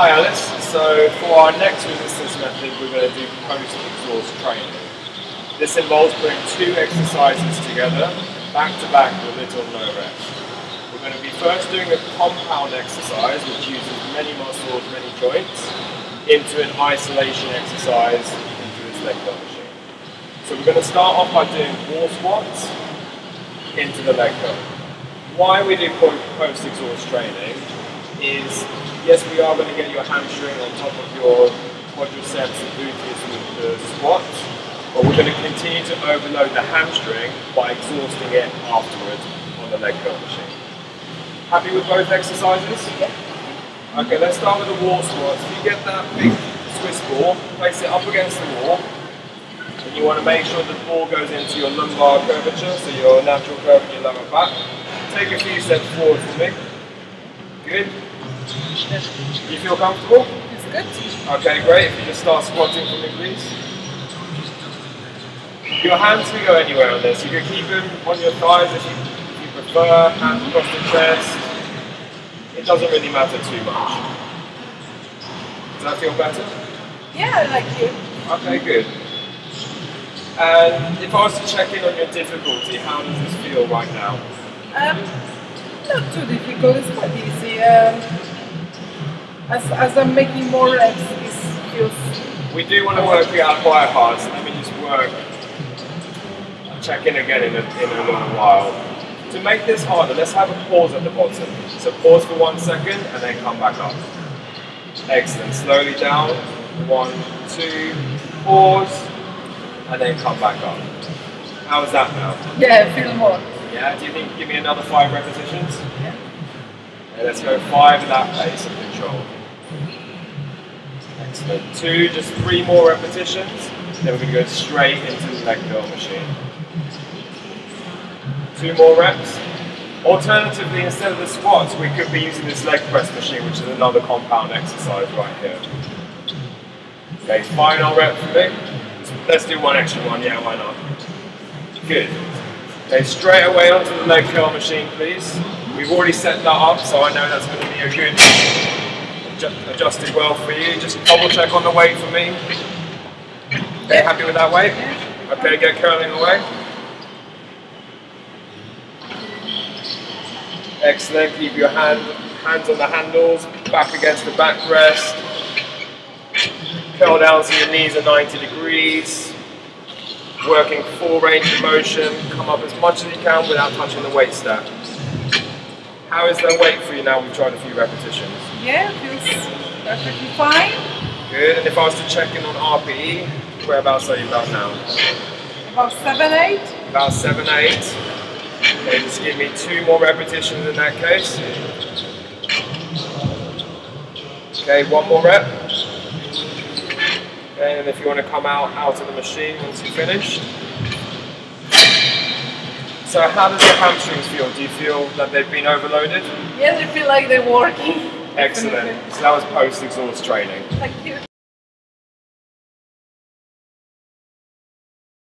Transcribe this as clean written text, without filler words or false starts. Hi Alice, so for our next resistance method we're going to do post exhaust training. This involves putting two exercises together, back to back with little or no rest. We're going to be first doing a compound exercise which uses many muscles, many joints, into an isolation exercise into this leg curl machine. So we're going to start off by doing wall squats into the leg curl. Why we do post exhaust training is, yes, we are going to get your hamstring on top of your quadriceps and gluteus with the squat, but we're going to continue to overload the hamstring by exhausting it afterwards on the leg curl machine. Happy with both exercises? Yeah. Okay, let's start with the wall squats. If you get that big Swiss ball, place it up against the wall, and you want to make sure the ball goes into your lumbar curvature, so your natural curve in your lower back. Take a few steps forward for me. Good. You feel comfortable? It's good. Okay, great. If you just start squatting for me, please. Your hands can go anywhere on this. You can keep them on your thighs if you prefer, hands across the chest. It doesn't really matter too much. Does that feel better? Yeah, I like you. Okay, good. And if I was to check in on your difficulty, how does this feel right now? Not too difficult, it's quite easy. As I'm making more reps, it feels... We do want to work it out quite hard, so let me just work. I'll check in again in a little while. To make this harder, let's have a pause at the bottom. So pause for 1 second and then come back up. Excellent. Slowly down. 1, 2, pause, and then come back up. How's that now? Yeah, I feel more. Yeah, do you think you can give me another 5 repetitions? Yeah. Okay, let's go 5 at that pace of control. Excellent. 2, just 3 more repetitions. Then we're going to go straight into the leg curl machine. 2 more reps. Alternatively, instead of the squats, we could be using this leg press machine, which is another compound exercise right here. Okay, final rep for Vic. Let's do one extra one. Yeah, why not? Good. Okay, straight away onto the leg curl machine, please. We've already set that up, so I know that's going to be a good adjusted well for you. Just double check on the weight for me. Okay, happy with that weight? Okay, get curling away. Excellent. Keep your hands on the handles, back against the backrest. Curl down so your knees are 90 degrees. Working full range of motion, come up as much as you can without touching the weight stack. How is the weight for you now we've tried a few repetitions? Yeah, it feels perfectly fine. Good, and if I was to check in on RPE, whereabouts are you about now? About 7-8. About 7-8. Okay, just give me 2 more repetitions in that case. Okay, 1 more rep. And if you want to come out of the machine once you're finished. So how does your hamstrings feel? Do you feel that they've been overloaded? Yes, I feel like they're working. Excellent. So that was post-exhaust training. Thank you.